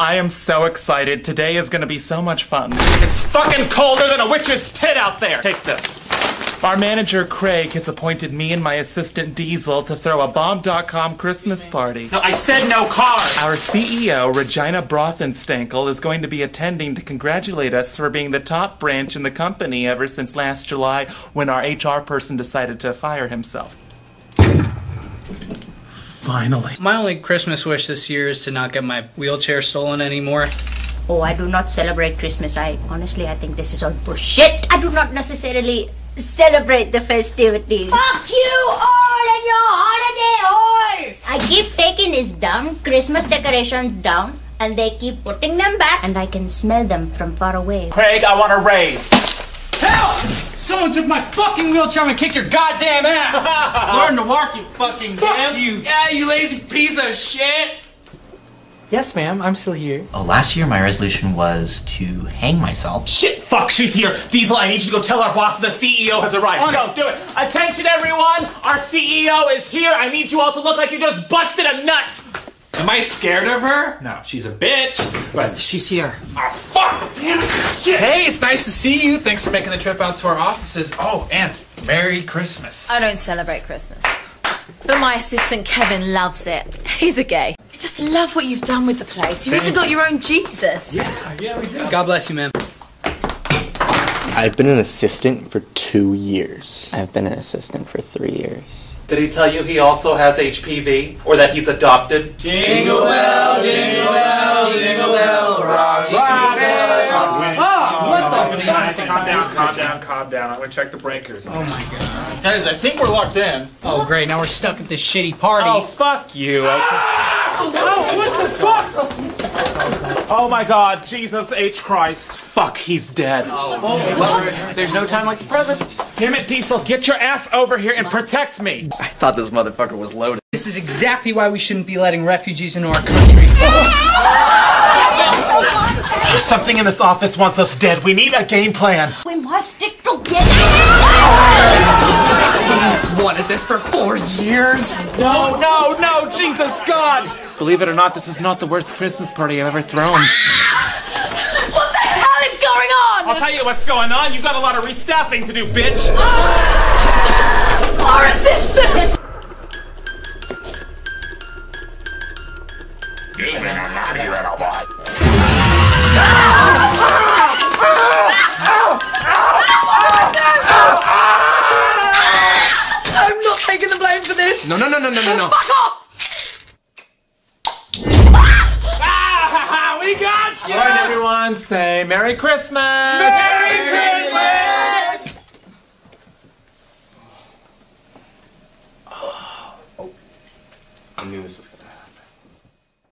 I am so excited. Today is gonna be so much fun. It's fucking colder than a witch's tit out there! Take this. Our manager, Craig, has appointed me and my assistant, Diesel, to throw a bomb.com Christmas party. No, I said no cars! Our CEO, Regina Brothenstankle, is going to be attending to congratulate us for being the top branch in the company ever since last July when our HR person decided to fire himself. Finally. My only Christmas wish this year is to not get my wheelchair stolen anymore. Oh, I do not celebrate Christmas. I honestly think this is all bullshit. I do not necessarily celebrate the festivities. Fuck you all and your holiday haul! I keep taking these dumb Christmas decorations down and they keep putting them back and I can smell them from far away. Craig, I want a raise. Help! Someone took my fucking wheelchair and kicked your goddamn ass! Learn to walk, you fucking damn. Fuck you! Yeah, you lazy piece of shit! Yes, ma'am, I'm still here. Oh, last year my resolution was to hang myself. Shit, fuck, she's here! Diesel, I need you to go tell our boss the CEO has arrived. Oh, go, do it! Attention, everyone! Our CEO is here! I need you all to look like you just busted a nut! Am I scared of her? No, she's a bitch. But she's here. Oh, fuck! Damn shit! Hey, it's nice to see you. Thanks for making the trip out to our offices. Oh, and Merry Christmas. I don't celebrate Christmas. But my assistant, Kevin, loves it. He's a gay. I just love what you've done with the place. You've even got your own Jesus. Yeah, we do. God bless you, man. I've been an assistant for 2 years. I've been an assistant for 3 years. Did he tell you he also has HPV? Or that he's adopted? Jingle bell, jingle bell, jingle bells, rock, rock, oh, what the fuck? Calm down. I'm gonna check the breakers. Oh my god. Guys, I think we're locked in. Oh great, now we're stuck at this shitty party. Oh, fuck you. Oh, what the fuck? Oh my god, Jesus H. Christ. Fuck, he's dead. Oh, what? There's no time like the present. Damn it, Diesel, get your ass over here and protect me. I thought this motherfucker was loaded. This is exactly why we shouldn't be letting refugees into our country. Something in this office wants us dead. We need a game plan. We must stick together. You wanted this for 4 years? No, Jesus God! Believe it or not, this is not the worst Christmas party I've ever thrown. What the hell is going on? I'll tell you what's going on. You've got a lot of restaffing to do, bitch. Our assistants! You've been a naughty little boy. I'm not taking the blame for this. No. Fuck off! All right, everyone, say Merry Christmas! Merry Christmas! Oh, I knew this was coming.